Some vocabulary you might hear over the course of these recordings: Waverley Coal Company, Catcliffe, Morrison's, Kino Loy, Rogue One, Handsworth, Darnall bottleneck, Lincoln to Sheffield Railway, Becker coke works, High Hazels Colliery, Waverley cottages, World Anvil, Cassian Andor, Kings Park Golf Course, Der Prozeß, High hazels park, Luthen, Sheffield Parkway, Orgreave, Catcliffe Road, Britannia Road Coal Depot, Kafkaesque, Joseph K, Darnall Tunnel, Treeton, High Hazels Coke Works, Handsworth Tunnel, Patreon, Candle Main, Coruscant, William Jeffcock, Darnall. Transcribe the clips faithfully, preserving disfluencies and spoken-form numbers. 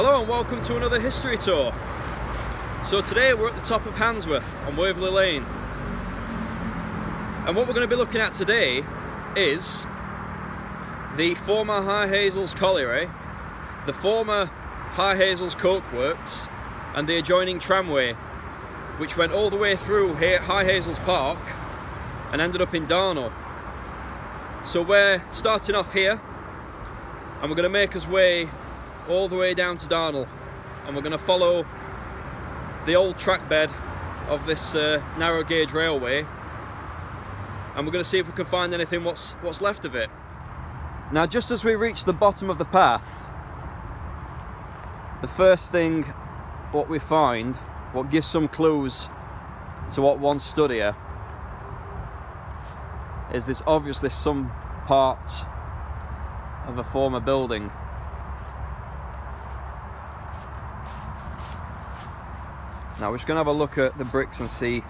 Hello and welcome to another history tour. So today we're at the top of Handsworth on Waverley Lane, and what we're going to be looking at today is the former High Hazels Colliery, the former High Hazels Coke Works and the adjoining tramway, which went all the way through here at High Hazels Park and ended up in Darnall. So we're starting off here and we're going to make our way all the way down to Darnall, and we're going to follow the old track bed of this uh, narrow gauge railway, and we're going to see if we can find anything what's what's left of it. Now, just as we reach the bottom of the path, the first thing what we find, what gives some clues to what once stood here, is this obviously some part of a former building. Now we're just going to have a look at the bricks and see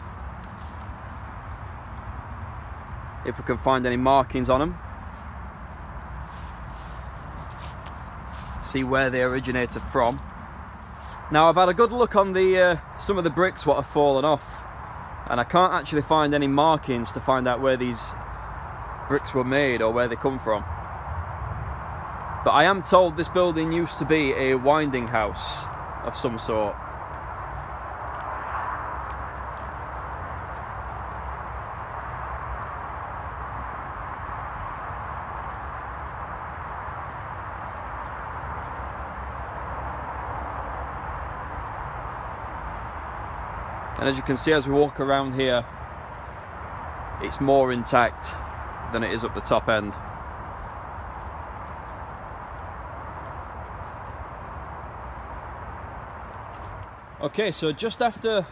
if we can find any markings on them. See where they originated from. Now I've had a good look on the uh, some of the bricks what have fallen off, and I can't actually find any markings to find out where these bricks were made or where they come from. But I am told this building used to be a winding house of some sort. And as you can see, as we walk around here, it's more intact than it is up the top end. Okay, so just after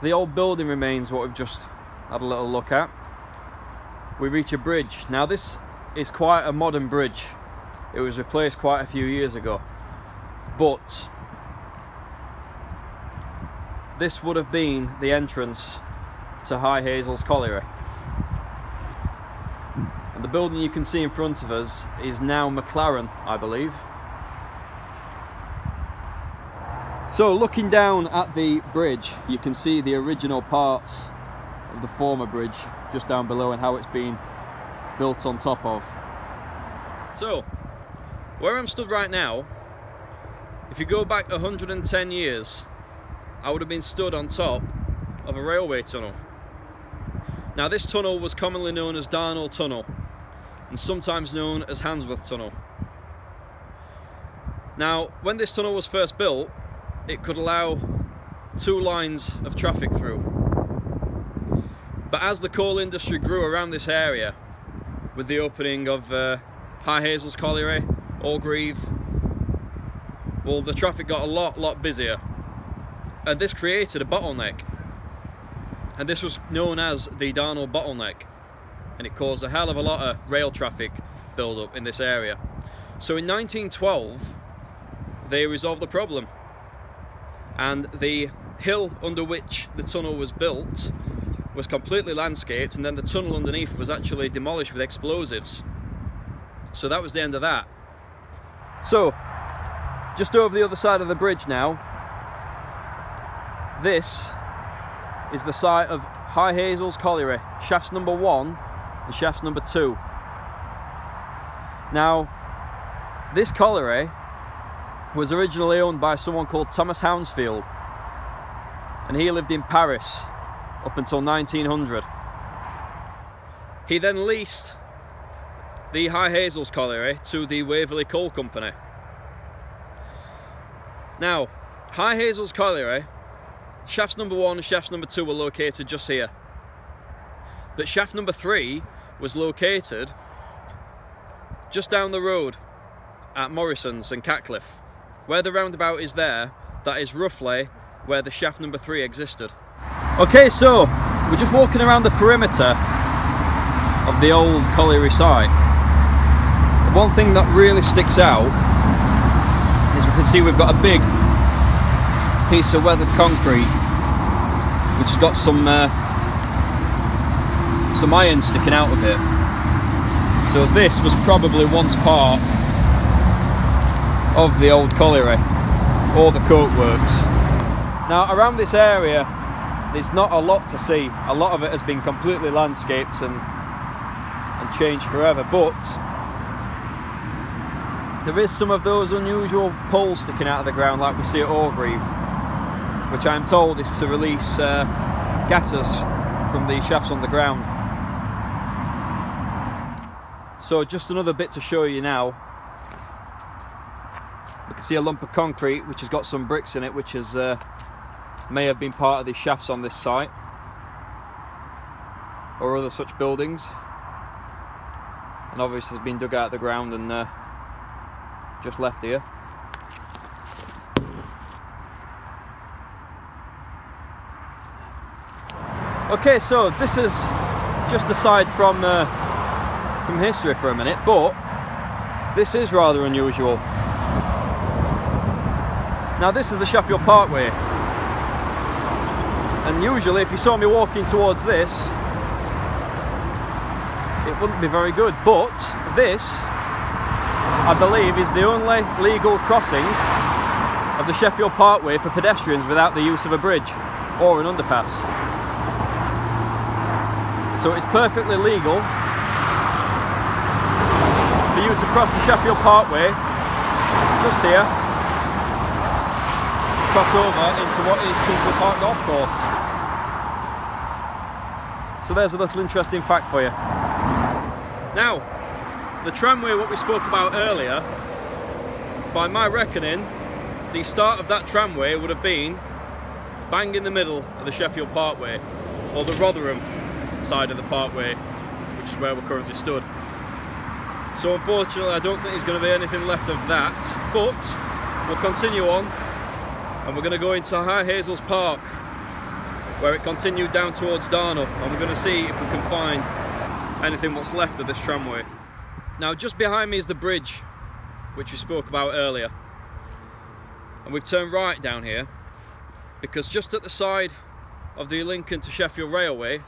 the old building remains, what we've just had a little look at, we reach a bridge. Now this is quite a modern bridge. It was replaced quite a few years ago, but this would have been the entrance to High Hazels Colliery. And the building you can see in front of us is now McLaren, I believe. So looking down at the bridge, you can see the original parts of the former bridge just down below and how it's been built on top of. So where I'm stood right now, if you go back one hundred and ten years, I would have been stood on top of a railway tunnel. Now this tunnel was commonly known as Darnall Tunnel and sometimes known as Handsworth Tunnel. Now when this tunnel was first built, it could allow two lines of traffic through. But as the coal industry grew around this area with the opening of uh, High Hazels Colliery, Orgreave, well, the traffic got a lot, lot busier. And this created a bottleneck, and this was known as the Darnall bottleneck, and it caused a hell of a lot of rail traffic build up in this area. So in nineteen twelve they resolved the problem, and the hill under which the tunnel was built was completely landscaped, and then the tunnel underneath was actually demolished with explosives. So that was the end of that. So just over the other side of the bridge now, this is the site of High Hazels Colliery, shafts number one and shafts number two. Now, this colliery was originally owned by someone called Thomas Hounsfield, and he lived in Paris up until nineteen hundred. He then leased the High Hazels Colliery to the Waverley Coal Company. Now, High Hazels Colliery, shafts number one and shafts number two were located just here, but shaft number three was located just down the road at Morrison's and Catcliffe. Where the roundabout is there, that is roughly where the shaft number three existed. Okay, so we're just walking around the perimeter of the old colliery site. One thing that really sticks out is we can see we've got a big piece of weathered concrete which has got some uh, some iron sticking out of it. So this was probably once part of the old colliery or the coke works. Now around this area there's not a lot to see. A lot of it has been completely landscaped and, and changed forever, but there is some of those unusual poles sticking out of the ground like we see at Orgreave, which I'm told is to release uh, gases from the shafts underground. So just another bit to show you now. You can see a lump of concrete which has got some bricks in it, which is, uh, may have been part of the shafts on this site or other such buildings, and obviously has been dug out of the ground and uh, just left here. Okay, so this is just aside from uh, from history for a minute, but this is rather unusual. Now this is the Sheffield Parkway, and usually if you saw me walking towards this it wouldn't be very good, but this I believe is the only legal crossing of the Sheffield Parkway for pedestrians without the use of a bridge or an underpass. So it's perfectly legal for you to cross the Sheffield Parkway just here, cross over into what is Kings Park Golf Course. So there's a little interesting fact for you. Now, the tramway what we spoke about earlier, by my reckoning, the start of that tramway would have been bang in the middle of the Sheffield Parkway, or the Rotherham side of the Parkway, which is where we're currently stood. So unfortunately I don't think there's going to be anything left of that, but we'll continue on. And we're going to go into High Hazels Park, where it continued down towards Darnall, and we're going to see if we can find anything what's left of this tramway. Now just behind me is the bridge which we spoke about earlier, and we've turned right down here because just at the side of the Lincoln to Sheffield Railway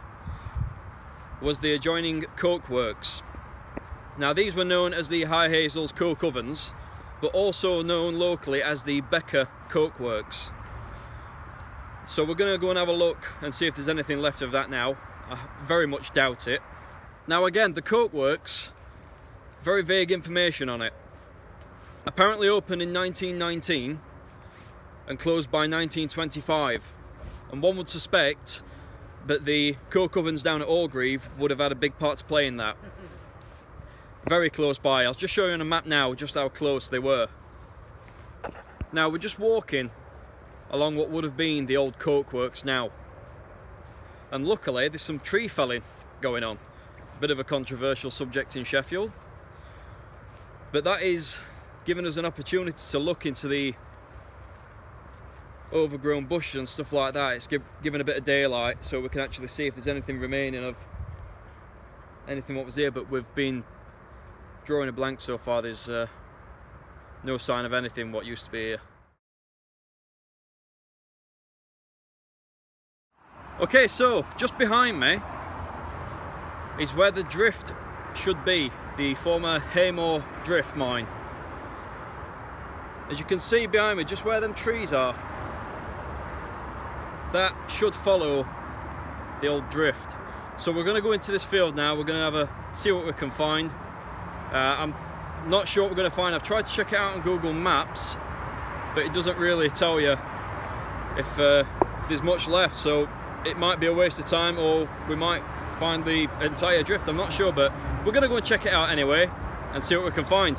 was the adjoining coke works. Now these were known as the High Hazels Coke Ovens, but also known locally as the Becker Coke Works. So we're going to go and have a look and see if there's anything left of that now. I very much doubt it. Now again, the Coke Works, very vague information on it. Apparently opened in nineteen nineteen and closed by nineteen twenty-five. And one would suspect that the coke ovens down at Orgreave would have had a big part to play in that. Very close by. I'll just show you on a map now just how close they were. Now we're just walking along what would have been the old coke works now, and luckily there's some tree felling going on. A bit of a controversial subject in Sheffield, but that is giving us an opportunity to look into the overgrown bush and stuff like that. It's give, giving a bit of daylight so we can actually see if there's anything remaining of anything what was here, but we've been drawing a blank so far. There's uh, no sign of anything what used to be here. Okay, so just behind me is where the drift should be, the former Haigh Moor Drift Mine. As you can see behind me, just where them trees are, that should follow the old drift. So we're going to go into this field now. We're going to have a see what we can find. Uh, I'm not sure what we're going to find. I've tried to check it out on Google Maps, but it doesn't really tell you if, uh, if there's much left, so it might be a waste of time, or we might find the entire drift. I'm not sure, but we're going to go and check it out anyway and see what we can find.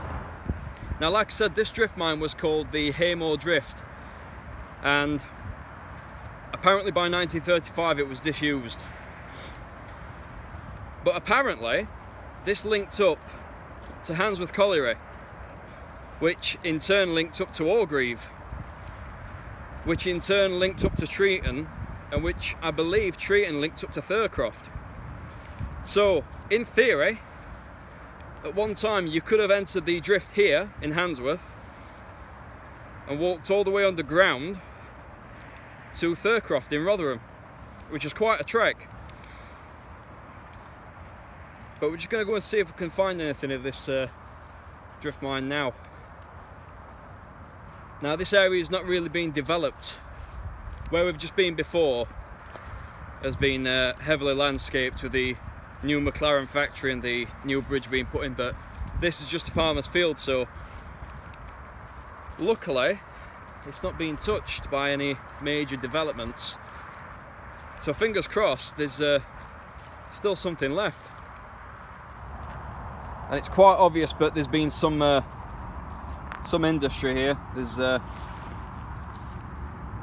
Now like I said, this drift mine was called the Haigh Moor Drift, and apparently by nineteen thirty-five it was disused, but apparently this linked up to Handsworth Colliery, which in turn linked up to Orgreave, which in turn linked up to Treeton, and which I believe Treeton linked up to Thurcroft. So in theory, at one time you could have entered the drift here in Handsworth and walked all the way underground to Thurcroft in Rotherham, which is quite a trek. But we're just going to go and see if we can find anything of this uh, drift mine now. Now this area has not really been developed. Where we've just been before has been uh, heavily landscaped with the new McLaren factory and the new bridge being put in, but this is just a farmer's field, so luckily it's not being touched by any major developments. So fingers crossed there's uh, still something left. And it's quite obvious, but there's been some uh, some industry here. There's uh,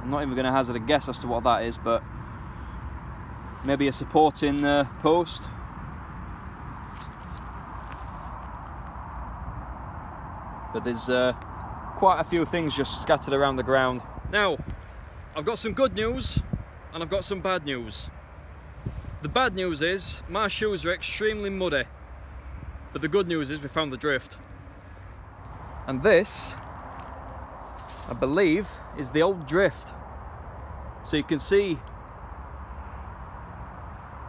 I'm not even going to hazard a guess as to what that is, but maybe a supporting uh, post. But there's uh, quite a few things just scattered around the ground. Now, I've got some good news and I've got some bad news. The bad news is my shoes are extremely muddy, but the good news is we found the drift. And this, I believe, is the old drift. So you can see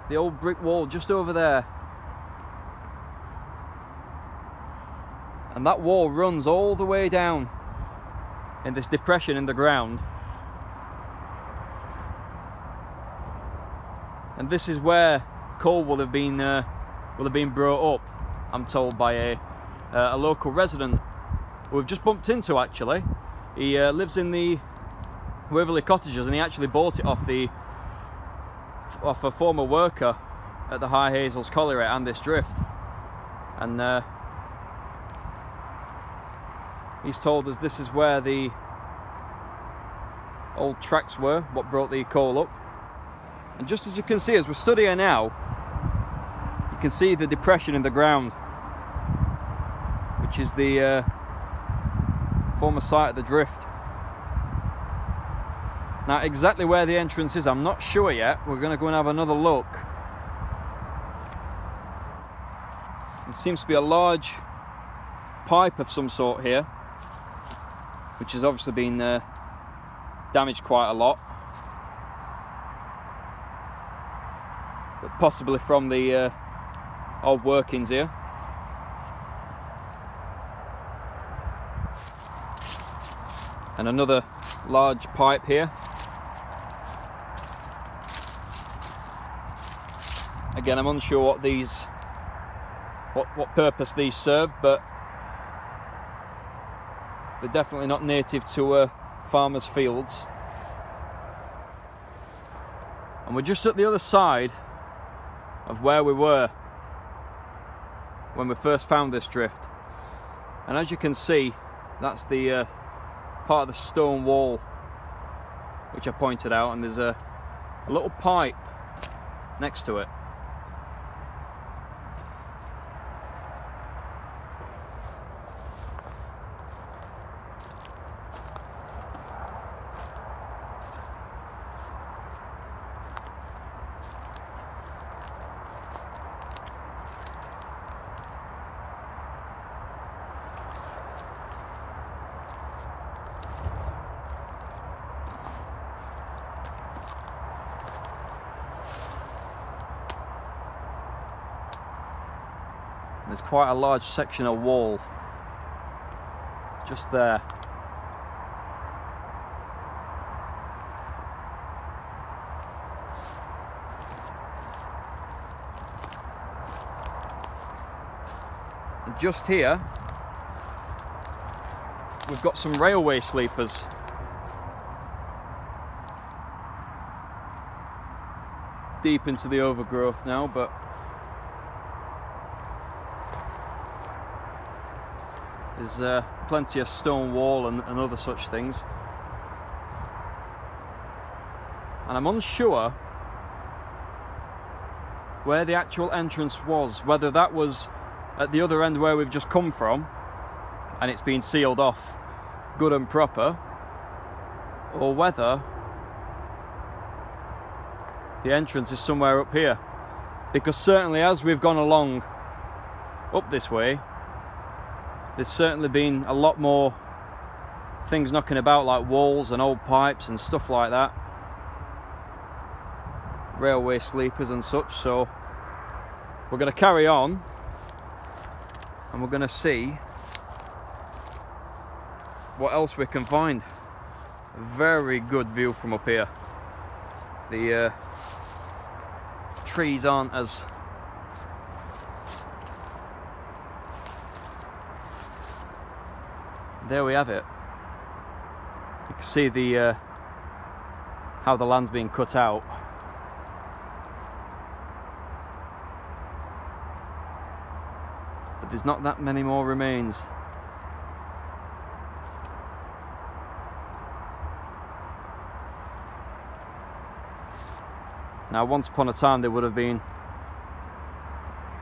the old brick wall just over there. And that wall runs all the way down in this depression in the ground. And this is where coal will have been uh, will have been brought up, I'm told, by a, uh, a local resident who we've just bumped into actually. He uh, lives in the Waverley cottages, and he actually bought it off the off a former worker at the High Hazels Colliery and this drift. And uh, he's told us this is where the old tracks were, what brought the coal up. And just as you can see, as we're stood here now, you can see the depression in the ground, which is the uh, former site of the drift. Now exactly where the entrance is, I'm not sure yet. We're going to go and have another look. There seems to be a large pipe of some sort here, which has obviously been uh, damaged quite a lot. But possibly from the uh, old workings here. And another large pipe here. Again, I'm unsure what these, what, what purpose these serve, but they're definitely not native to uh, farmers' fields. And we're just at the other side of where we were when we first found this drift. And as you can see, that's the uh, part of the stone wall which I pointed out, and there's a, a little pipe next to it. There's quite a large section of wall just there. And just here we've got some railway sleepers. Deep into the overgrowth now, but there's uh, plenty of stone wall and, and other such things. And I'm unsure where the actual entrance was, whether that was at the other end where we've just come from and it's been sealed off good and proper, or whether the entrance is somewhere up here. Because certainly as we've gone along up this way, there's certainly been a lot more things knocking about, like walls and old pipes and stuff like that. Railway sleepers and such, so we're going to carry on and we're going to see what else we can find. Very good view from up here. The uh, trees aren't as there we have it. You can see the uh, how the land's being cut out. But there's not that many more remains. Now, once upon a time, there would have been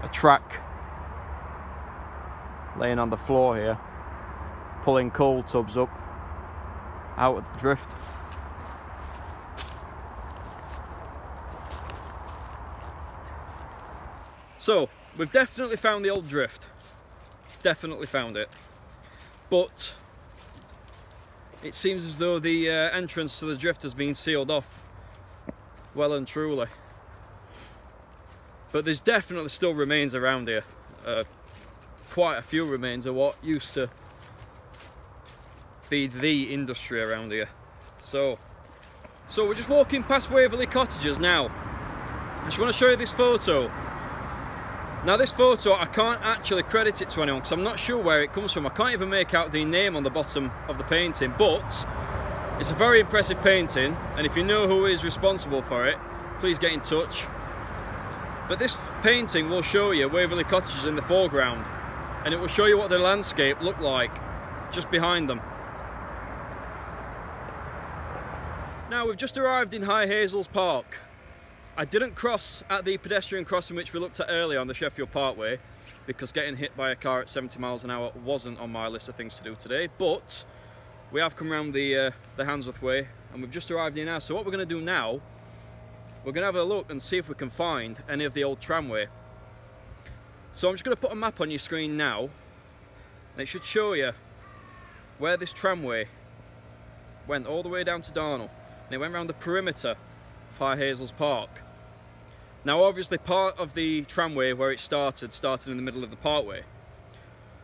a track laying on the floor here, pulling coal tubs up out of the drift. So, we've definitely found the old drift. Definitely found it. But it seems as though the uh, entrance to the drift has been sealed off. Well and truly. But there's definitely still remains around here. Uh, quite a few remains of what used to be the industry around here. So, so we're just walking past Waverley Cottages now. I just want to show you this photo. Now this photo, I can't actually credit it to anyone because I'm not sure where it comes from. I can't even make out the name on the bottom of the painting, but it's a very impressive painting, and if you know who is responsible for it, please get in touch. But this painting will show you Waverley Cottages in the foreground, and it will show you what the landscape looked like just behind them. Now, we've just arrived in High Hazels Park. I didn't cross at the pedestrian crossing which we looked at earlier on the Sheffield Parkway because getting hit by a car at seventy miles an hour wasn't on my list of things to do today, but we have come round the, uh, the Handsworth Way and we've just arrived here now. So what we're going to do now, we're going to have a look and see if we can find any of the old tramway. So I'm just going to put a map on your screen now and it should show you where this tramway went all the way down to Darnall. And it went round the perimeter of High Hazels Park. Now obviously part of the tramway where it started, started in the middle of the parkway.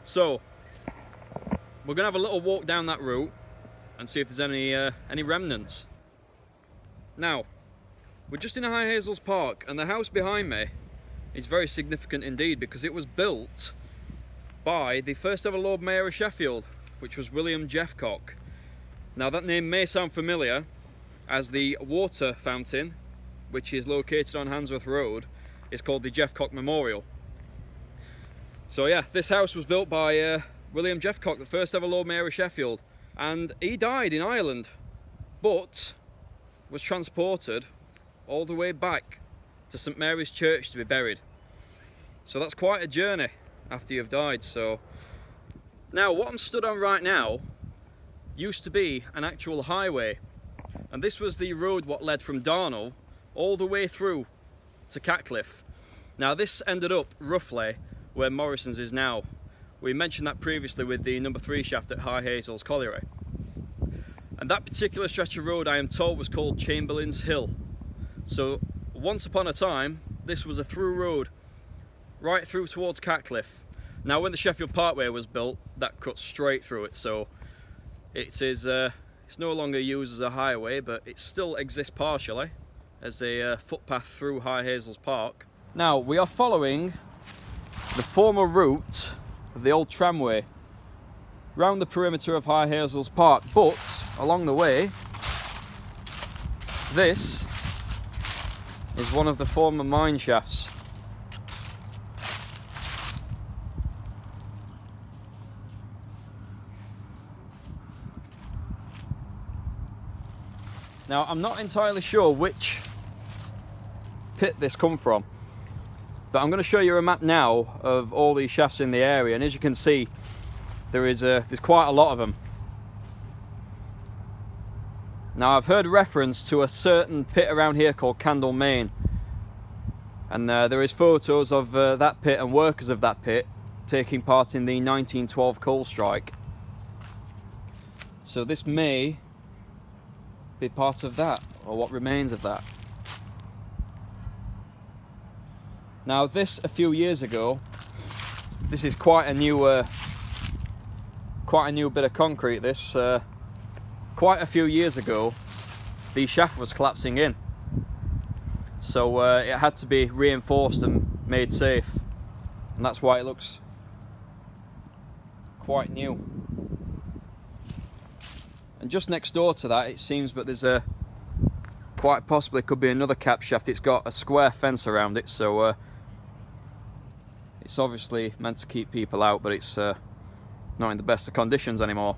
So, we're going to have a little walk down that route and see if there's any, uh, any remnants. Now, we're just in High Hazels Park and the house behind me is very significant indeed because it was built by the first ever Lord Mayor of Sheffield, which was William Jeffcock. Now that name may sound familiar, as the water fountain, which is located on Handsworth Road, is called the Jeffcock Memorial. So yeah, this house was built by uh, William Jeffcock, the first ever Lord Mayor of Sheffield, and he died in Ireland, but was transported all the way back to Saint Mary's Church to be buried. So that's quite a journey after you've died, so. Now, what I'm stood on right now used to be an actual highway. And this was the road what led from Darnall all the way through to Catcliffe. Now this ended up roughly where Morrison's is now. We mentioned that previously with the number three shaft at High Hazels Colliery. And that particular stretch of road, I am told, was called Chamberlain's Hill. So once upon a time, this was a through road right through towards Catcliffe. Now when the Sheffield Parkway was built, that cut straight through it, so it is uh, it's no longer used as a highway, but it still exists partially as a uh, footpath through High Hazels Park. Now, we are following the former route of the old tramway round the perimeter of High Hazels Park, but along the way, this is one of the former mine shafts. Now, I'm not entirely sure which pit this come from, but I'm going to show you a map now of all these shafts in the area, and as you can see, there is a, there's quite a lot of them. Now, I've heard reference to a certain pit around here called Candle Main, and uh, there is photos of uh, that pit and workers of that pit taking part in the nineteen twelve coal strike. So this may be part of that, or what remains of that. Now this, a few years ago, this is quite a new uh, quite a new bit of concrete, this. Uh, quite a few years ago, the shaft was collapsing in, so uh, it had to be reinforced and made safe, and that's why it looks quite new. And just next door to that, it seems, but there's a quite possibly could be another cap shaft. It's got a square fence around it, so uh, it's obviously meant to keep people out, but it's uh, not in the best of conditions anymore.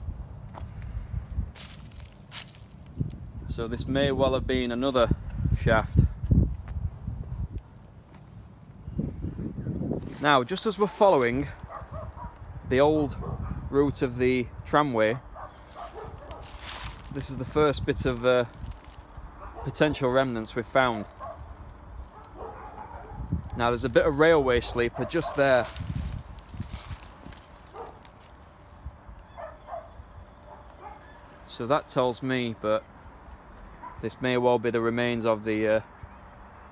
So this may well have been another shaft. Now, just as we're following the old route of the tramway, this is the first bit of uh, potential remnants we've found. Now, there's a bit of railway sleeper just there. So that tells me, but this may well be the remains of the uh,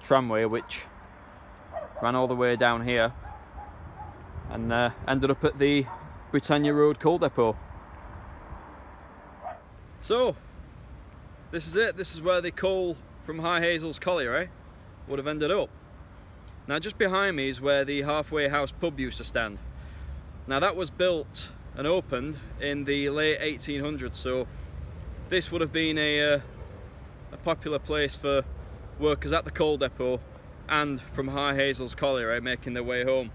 tramway, which ran all the way down here and uh, ended up at the Britannia Road Coal Depot. So, this is it. This is where the coal from High Hazels Colliery would have ended up. Now, just behind me is where the Halfway House pub used to stand. Now, that was built and opened in the late eighteen hundreds, so this would have been a uh, a popular place for workers at the coal depot and from High Hazels Colliery making their way home.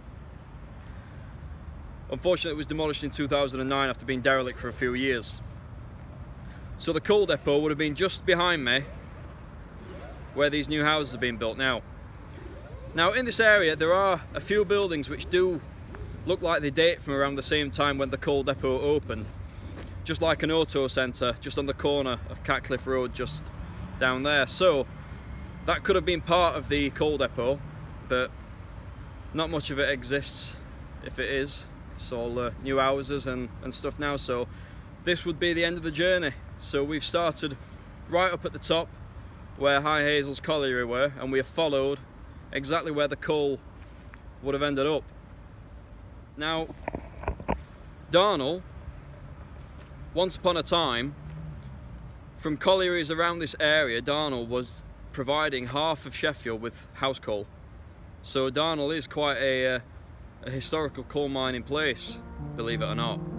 Unfortunately, it was demolished in two thousand nine after being derelict for a few years. So the coal depot would have been just behind me where these new houses are being built now. Now, in this area there are a few buildings which do look like they date from around the same time when the coal depot opened, just like an auto centre just on the corner of Catcliffe Road just down there. So that could have been part of the coal depot, but not much of it exists. If it is, it's all uh, new houses and, and stuff now. So this would be the end of the journey. So we've started right up at the top where High Hazels Colliery were, and we have followed exactly where the coal would have ended up. Now, Darnall, once upon a time, from collieries around this area, Darnall was providing half of Sheffield with house coal. So Darnall is quite a, uh, a historical coal mining place, believe it or not.